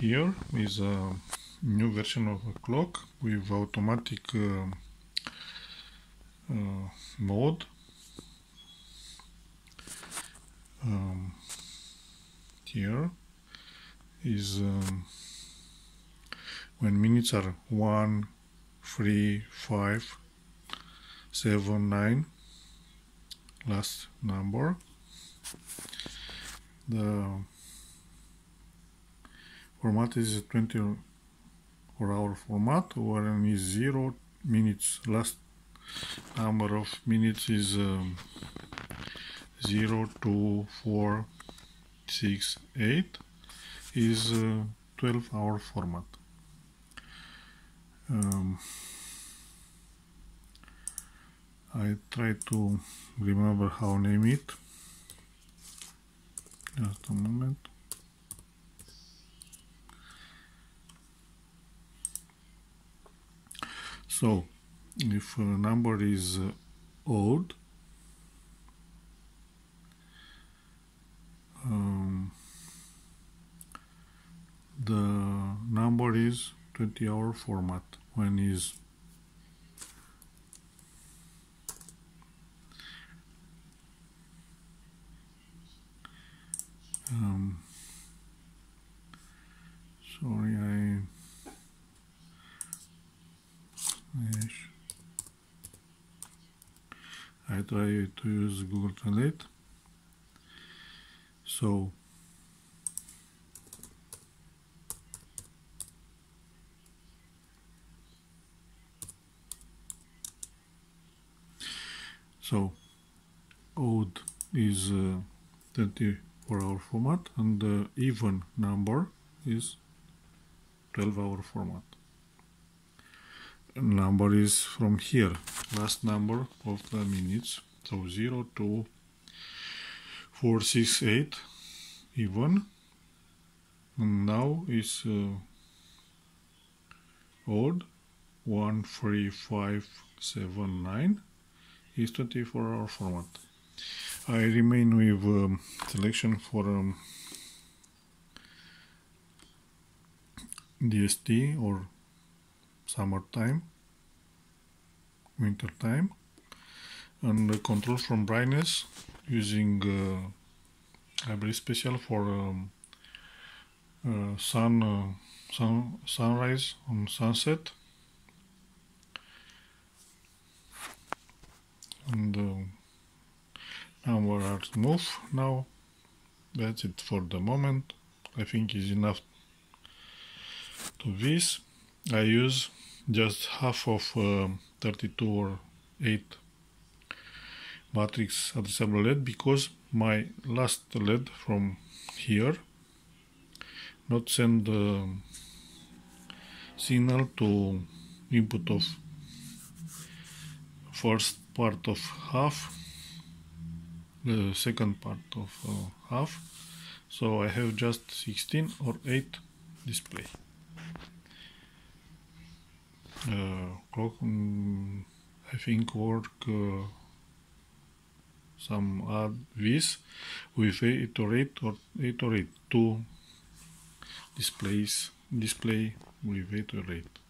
Here is a new version of a clock with automatic mode. Here is when minutes are 1, 3, 5, 7, 9, last number. The format is 24-hour format, wherein is 0 minutes. Last number of minutes is 0, 2, 4, 6, 8 is 12-hour format. I try to remember how name it. Just a moment. So, if a number is odd, the number is 20-hour format. When is sorry, I try to use Google Translate. So odd is 24-hour format, and the even number is 12-hour format. Number is from here, last number of the minutes. So 0, 2, 4, 6, 8, even. And now is odd, 1, 3, 5, 7, 9 is 24-hour format. I remain with selection for DST or summertime, winter time, and control from brightness using library special for sunrise and sunset, and number are move now. That's it for the moment. I think is enough to this. I use just half of 32 or 8 matrix addressable LED because my last LED from here not send the signal to input of first part of half, the second part of half, so I have just 16 or 8 display. Clock I think work some add this with 8 or 8 2 displays with 8 or 8.